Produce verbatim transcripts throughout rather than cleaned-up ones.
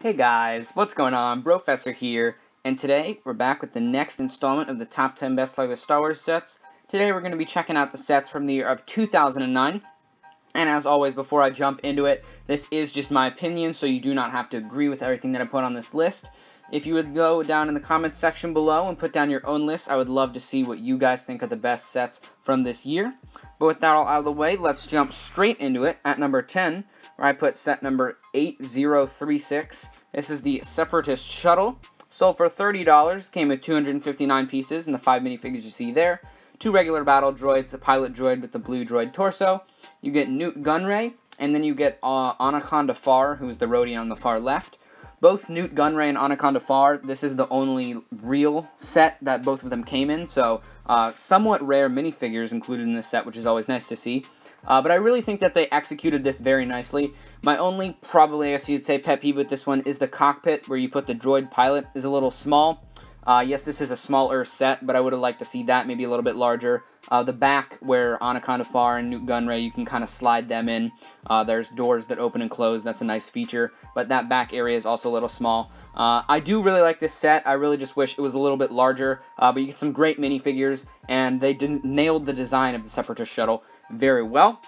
Hey guys, what's going on? Brofessor here, and today we're back with the next installment of the Top ten Best LEGO Star Wars Sets. Today we're going to be checking out the sets from the year of two thousand nine, and as always, before I jump into it, this is just my opinion, so you do not have to agree with everything that I put on this list. If you would go down in the comments section below and put down your own list, I would love to see what you guys think are the best sets from this year. But with that all out of the way, let's jump straight into it at number ten. Where I put set number eight zero three six. This is the Separatist Shuttle. Sold for thirty dollars, came with two hundred fifty-nine pieces and the five minifigures you see there. Two regular battle droids, a pilot droid with the blue droid torso. You get Nute Gunray, and then you get uh, Anaconda Far, who is the Rodian on the far left. Both Nute Gunray and Anaconda Far, this is the only real set that both of them came in, so uh, somewhat rare minifigures included in this set, which is always nice to see. Uh, but I really think that they executed this very nicely. My only, probably, I guess you'd say, pet peeve with this one is the cockpit where you put the droid pilot is a little small. Uh, yes, this is a smaller set, but I would have liked to see that maybe a little bit larger. Uh, the back where Anaconda Far and Nute Gunray, you can kind of slide them in. Uh, there's doors that open and close. That's a nice feature, but that back area is also a little small. Uh, I do really like this set. I really just wish it was a little bit larger, uh, but you get some great minifigures, and they did, nailed the design of the Separatist Shuttle very well,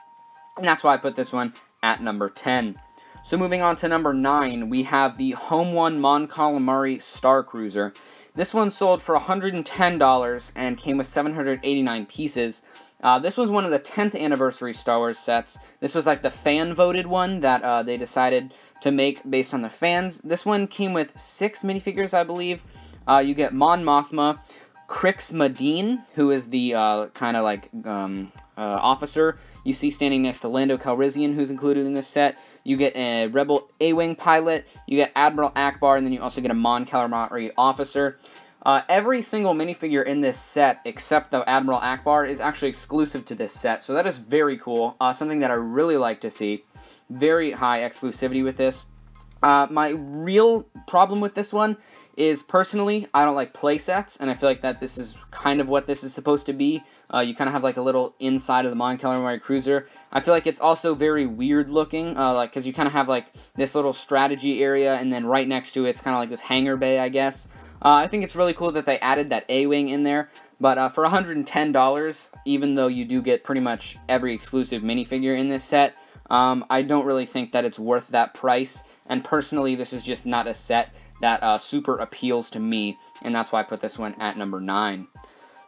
and that's why I put this one at number ten. So moving on to number nine, we have the Home One Mon Calamari Star Cruiser. This one sold for one hundred ten dollars and came with seven hundred eighty-nine pieces. Uh, this was one of the tenth anniversary Star Wars sets. This was like the fan-voted one that uh, they decided to make based on the fans. This one came with six minifigures, I believe. Uh, you get Mon Mothma, Crix Madine, who is the uh, kind of like um, uh, officer you see standing next to Lando Calrissian, who's included in this set. You get a Rebel A-Wing pilot, you get Admiral Akbar, and then you also get a Mon Calamari officer. Uh, every single minifigure in this set, except the Admiral Akbar, is actually exclusive to this set, so that is very cool. Uh, something that I really like to see. Very high exclusivity with this. Uh, my real problem with this one is, personally, I don't like play sets, and I feel like that this is kind of what this is supposed to be. Uh, you kind of have like a little inside of the Mon Calamari Cruiser. I feel like it's also very weird looking, uh, like because you kind of have like this little strategy area, and then right next to it's kind of like this hangar bay, I guess. Uh, I think it's really cool that they added that A-Wing in there, but uh, for one hundred ten dollars, even though you do get pretty much every exclusive minifigure in this set, um, I don't really think that it's worth that price, and personally, this is just not a set that uh, super appeals to me, and that's why I put this one at number nine.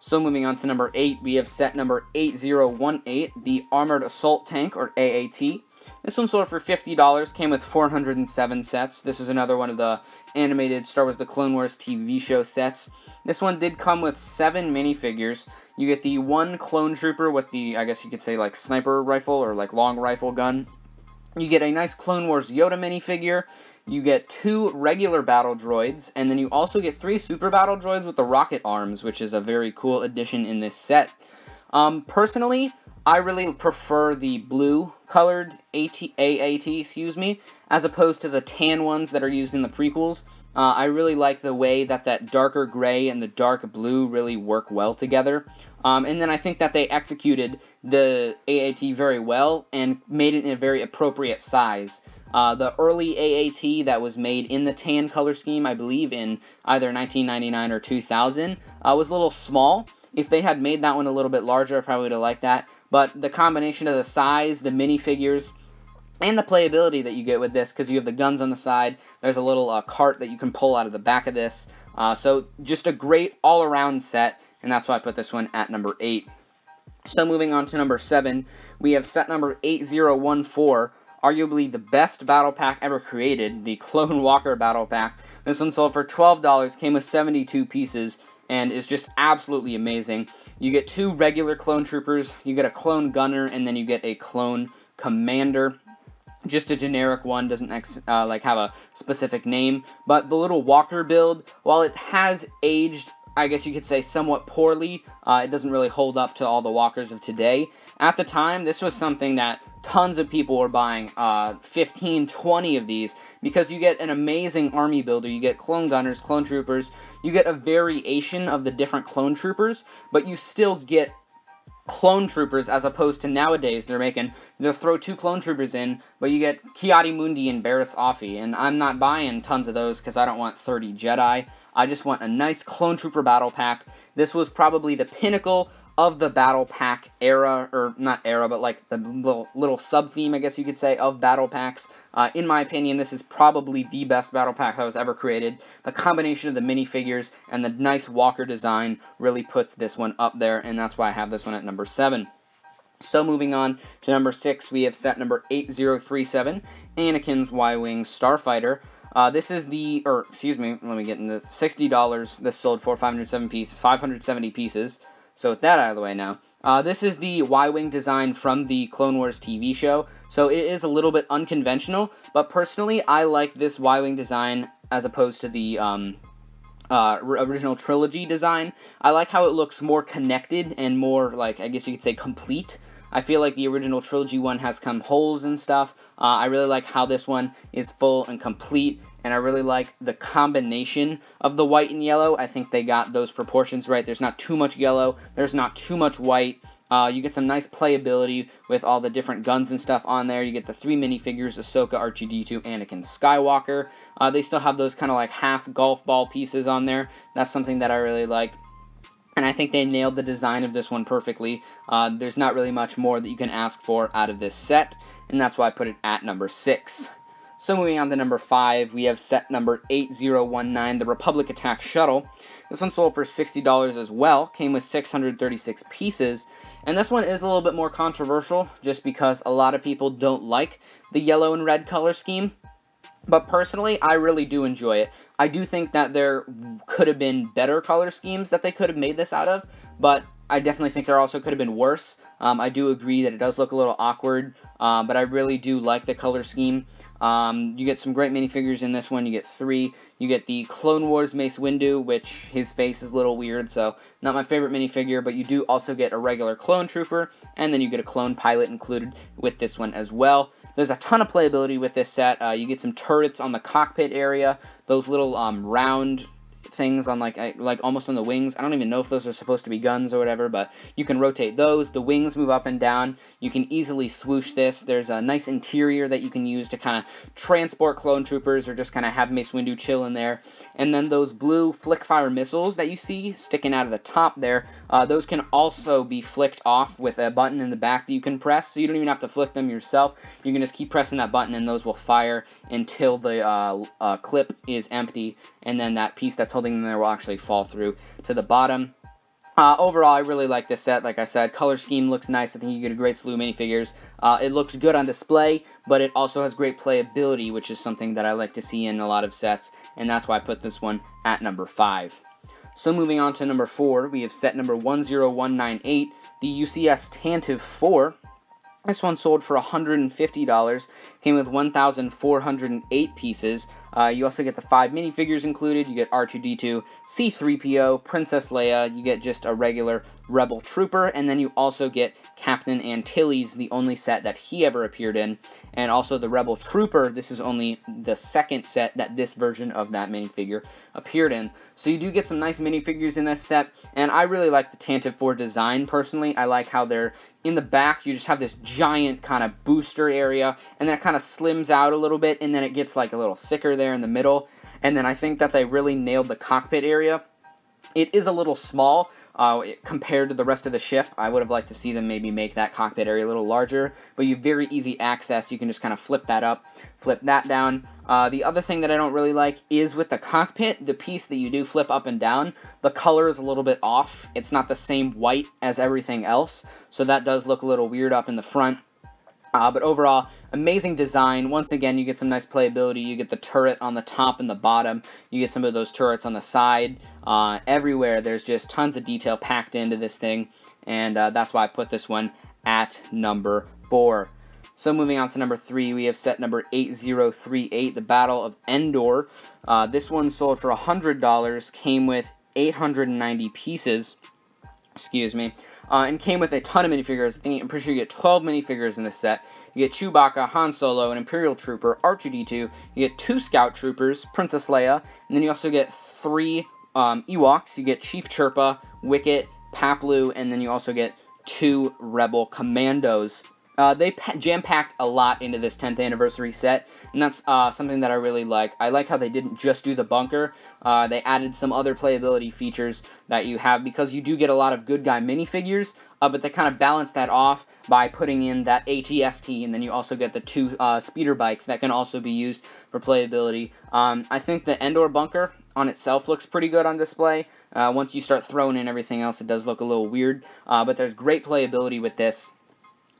So moving on to number eight, we have set number eight zero one eight, the Armored Assault Tank, or A A T. This one sold for fifty dollars, came with four hundred seven sets. This was another one of the animated Star Wars The Clone Wars T V show sets. This one did come with seven minifigures. You get the one clone trooper with the, I guess you could say, like, sniper rifle or, like, long rifle gun. You get a nice Clone Wars Yoda minifigure. You get two regular battle droids, and then you also get three super battle droids with the rocket arms, which is a very cool addition in this set. Um, personally, I really prefer the blue-colored A A T, excuse me, as opposed to the tan ones that are used in the prequels. Uh, I really like the way that that darker gray and the dark blue really work well together. Um, and then I think that they executed the A A T very well and made it in a very appropriate size. Uh, the early A A T that was made in the tan color scheme, I believe in either nineteen ninety-nine or two thousand, uh, was a little small. If they had made that one a little bit larger, I probably would have liked that. But the combination of the size, the minifigures, and the playability that you get with this, because you have the guns on the side, there's a little uh, cart that you can pull out of the back of this. Uh, so just a great all-around set, and that's why I put this one at number eight. So moving on to number seven, we have set number eight zero one four, arguably the best battle pack ever created, the Clone Walker battle pack. This one sold for twelve dollars, came with seventy-two pieces, and is just absolutely amazing. You get two regular clone troopers, you get a clone gunner, and then you get a clone commander. Just a generic one, doesn't ex uh, like have a specific name. But the little walker build, while it has aged, I guess you could say, somewhat poorly, uh, it doesn't really hold up to all the walkers of today. At the time, this was something that tons of people were buying uh, fifteen, twenty of these, because you get an amazing army builder. You get clone gunners, clone troopers, you get a variation of the different clone troopers, but you still get clone troopers, as opposed to nowadays they're making, they'll throw two clone troopers in, but you get Ki-Adi-Mundi and Barriss Offee, and I'm not buying tons of those because I don't want thirty Jedi. I just want a nice clone trooper battle pack. This was probably the pinnacle of the battle pack era, or not era, but like the little, little sub-theme, I guess you could say, of battle packs. Uh, in my opinion, this is probably the best battle pack that was ever created. The combination of the minifigures and the nice walker design really puts this one up there, and that's why I have this one at number seven. So moving on to number six, we have set number eighty thirty-seven, Anakin's Y-Wing Starfighter. Uh, this is the, or excuse me, let me get into this, sixty dollars. This sold for five hundred seven piece, five hundred seventy pieces. So with that out of the way now, uh, this is the Y-Wing design from the Clone Wars T V show, so it is a little bit unconventional, but personally, I like this Y-Wing design as opposed to the um, uh, original trilogy design. I like how it looks more connected and more, like, I guess you could say complete. I feel like the original trilogy one has some holes and stuff. Uh, I really like how this one is full and complete, and I really like the combination of the white and yellow. I think they got those proportions right. There's not too much yellow. There's not too much white. Uh, you get some nice playability with all the different guns and stuff on there. You get the three minifigures, Ahsoka, R two D two, Anakin Skywalker. Uh, they still have those kind of like half golf ball pieces on there. That's something that I really like. And I think they nailed the design of this one perfectly. Uh, there's not really much more that you can ask for out of this set, and that's why I put it at number six. So moving on to number five, we have set number eighty nineteen, the Republic Attack Shuttle. This one sold for sixty dollars as well, came with six hundred thirty-six pieces, and this one is a little bit more controversial just because a lot of people don't like the yellow and red color scheme. But personally, I really do enjoy it. I do think that there could have been better color schemes that they could have made this out of, but I definitely think there also could have been worse. Um, I do agree that it does look a little awkward, uh, but I really do like the color scheme. Um, you get some great minifigures in this one. You get three. You get the Clone Wars Mace Windu, which his face is a little weird, so not my favorite minifigure, but you do also get a regular clone trooper, and then you get a clone pilot included with this one as well. There's a ton of playability with this set. Uh, you get some turrets on the cockpit area, those little um, round things on like like almost on the wings. I don't even know if those are supposed to be guns or whatever, but you can rotate those. The wings move up and down. You can easily swoosh this. There's a nice interior that you can use to kind of transport clone troopers or just kind of have Mace Windu chill in there. And then those blue flick fire missiles that you see sticking out of the top there, uh, those can also be flicked off with a button in the back that you can press, so you don't even have to flick them yourself. You can just keep pressing that button and those will fire until the uh, uh, clip is empty, and then that piece that's holding them there will actually fall through to the bottom. Uh, overall, I really like this set. Like I said, color scheme looks nice. I think you get a great slew of minifigures. Uh, it looks good on display, but it also has great playability, which is something that I like to see in a lot of sets, and that's why I put this one at number five. So moving on to number four, we have set number one oh one nine eight, the U C S Tantive four. This one sold for one hundred fifty dollars, came with one thousand four hundred eight pieces. Uh, you also get the five minifigures included. You get R two D two, C three P O, Princess Leia. You get just a regular Rebel Trooper, and then you also get Captain Antilles, the only set that he ever appeared in, and also the Rebel Trooper. This is only the second set that this version of that minifigure appeared in. So you do get some nice minifigures in this set, and I really like the Tantive four design personally. I like how they're in the back. You just have this giant kind of booster area, and then it kind of slims out a little bit, and then it gets like a little thicker there in the middle, and then I think that they really nailed the cockpit area. It is a little small uh, compared to the rest of the ship. I would have liked to see them maybe make that cockpit area a little larger, but you have very easy access. You can just kind of flip that up, flip that down. Uh, the other thing that I don't really like is with the cockpit, the piece that you do flip up and down, the color is a little bit off. It's not the same white as everything else, so that does look a little weird up in the front. Uh, but overall, amazing design. Once again, you get some nice playability. You get the turret on the top and the bottom. You get some of those turrets on the side. Uh, everywhere, there's just tons of detail packed into this thing. And uh, that's why I put this one at number four. So moving on to number three, we have set number eighty thirty-eight, the Battle of Endor. Uh, this one sold for one hundred dollars, came with eight hundred ninety pieces. Excuse me, uh, and came with a ton of minifigures. I think I'm pretty sure you get twelve minifigures in this set. You get Chewbacca, Han Solo, an Imperial Trooper, R two D two, you get two Scout Troopers, Princess Leia, and then you also get three um, Ewoks. You get Chief Chirpa, Wicket, Paplu, and then you also get two Rebel Commandos. Uh, they jam-packed a lot into this tenth anniversary set, and that's uh, something that I really like. I like how they didn't just do the bunker. Uh, they added some other playability features that you have, because you do get a lot of good guy minifigures, uh, but they kind of balance that off by putting in that A T S T, and then you also get the two uh, speeder bikes that can also be used for playability. Um, I think the Endor bunker on itself looks pretty good on display. Uh, once you start throwing in everything else, it does look a little weird, uh, but there's great playability with this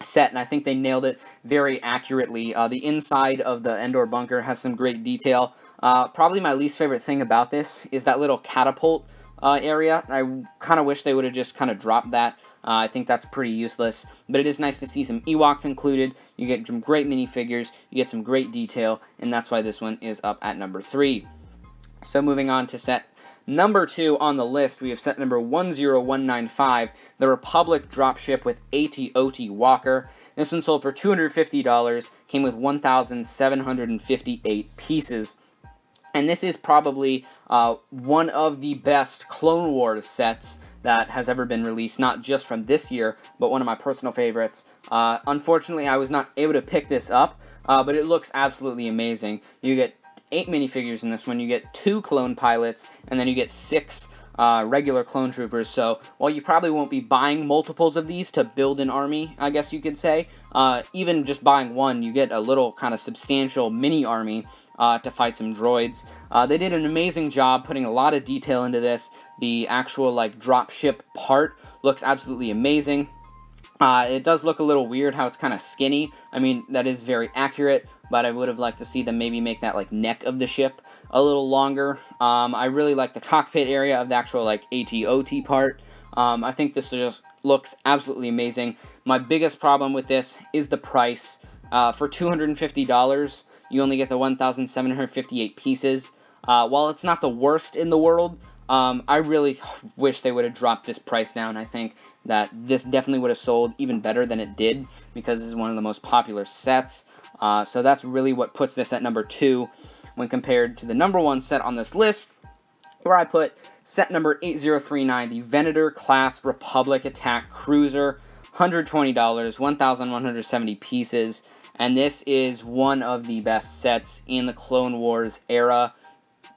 set, and I think they nailed it very accurately. Uh, the inside of the Endor bunker has some great detail. Uh, probably my least favorite thing about this is that little catapult uh, area. I kind of wish they would have just kind of dropped that. Uh, I think that's pretty useless, but it is nice to see some Ewoks included. You get some great minifigures, you get some great detail, and that's why this one is up at number three. So moving on to set number two on the list, we have set number one zero one nine five, the Republic dropship with AT-O T Walker. This one sold for two hundred fifty dollars, came with one thousand seven hundred fifty-eight pieces. And this is probably uh, one of the best Clone Wars sets that has ever been released, not just from this year, but one of my personal favorites. Uh, unfortunately, I was not able to pick this up, uh, but it looks absolutely amazing. You get eight minifigures in this one, you get two clone pilots, and then you get six uh, regular clone troopers. So while you probably won't be buying multiples of these to build an army, I guess you could say, uh, even just buying one, you get a little kind of substantial mini army uh, to fight some droids. Uh, they did an amazing job putting a lot of detail into this. The actual like dropship part looks absolutely amazing. Uh, it does look a little weird how it's kind of skinny. I mean, that is very accurate, but I would have liked to see them maybe make that like neck of the ship a little longer. Um, I really like the cockpit area of the actual like A T O T part. Um, I think this just looks absolutely amazing. My biggest problem with this is the price. Uh, for two hundred fifty dollars, you only get the one thousand seven hundred fifty-eight pieces. Uh, while it's not the worst in the world, Um, I really wish they would have dropped this price down. I think that this definitely would have sold even better than it did, because this is one of the most popular sets. Uh, so that's really what puts this at number two when compared to the number one set on this list, where I put set number eight zero three nine, the Venator Class Republic Attack Cruiser, one hundred twenty dollars, one thousand one hundred seventy pieces. And this is one of the best sets in the Clone Wars era.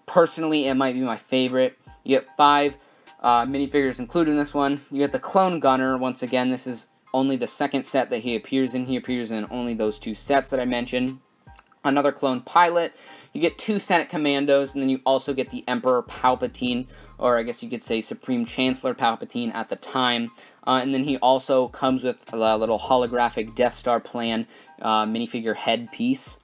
Personally, it might be my favorite. You get five uh, minifigures included in this one. You get the Clone Gunner. Once again, this is only the second set that he appears in. He appears in only those two sets that I mentioned. Another Clone Pilot. You get two Senate Commandos, and then you also get the Emperor Palpatine, or I guess you could say Supreme Chancellor Palpatine at the time. Uh, and then he also comes with a little holographic Death Star plan uh, minifigure headpiece.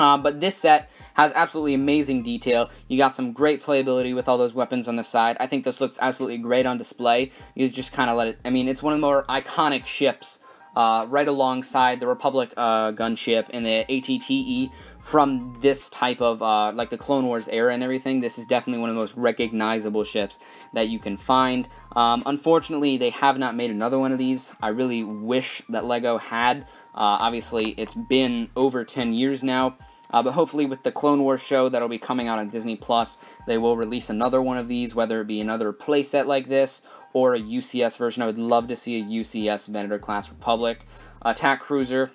Uh, but this set has absolutely amazing detail. You got some great playability with all those weapons on the side. I think this looks absolutely great on display. You just kind of let it... I mean, it's one of the more iconic ships, uh, right alongside the Republic uh, gunship and the A T T E from this type of, uh, like the Clone Wars era and everything. This is definitely one of the most recognizable ships that you can find. Um, unfortunately, they have not made another one of these. I really wish that LEGO had. Uh, obviously, it's been over ten years now, uh, but hopefully with the Clone Wars show that'll be coming out on Disney Plus, they will release another one of these, whether it be another playset like this or a U C S version. I would love to see a U C S Venator Class Republic Attack Cruiser.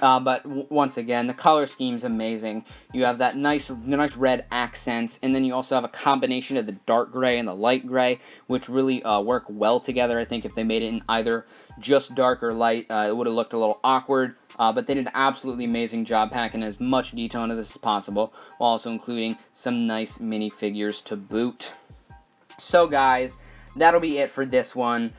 Uh, but w once again, the color scheme's amazing. You have that nice, nice red accents, and then you also have a combination of the dark gray and the light gray, which really uh, work well together. I think if they made it in either just dark or light, uh, it would have looked a little awkward. Uh, but they did an absolutely amazing job packing as much detail into this as possible, while also including some nice minifigures to boot. So guys, that'll be it for this one.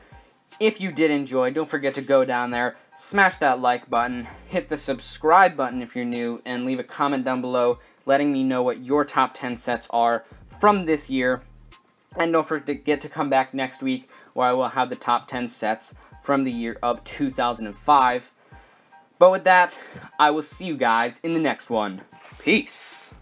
If you did enjoy, don't forget to go down there, smash that like button, hit the subscribe button if you're new, and leave a comment down below letting me know what your top ten sets are from this year. And don't forget to come back next week, where I will have the top ten sets from the year of two thousand five. But with that, I will see you guys in the next one. Peace!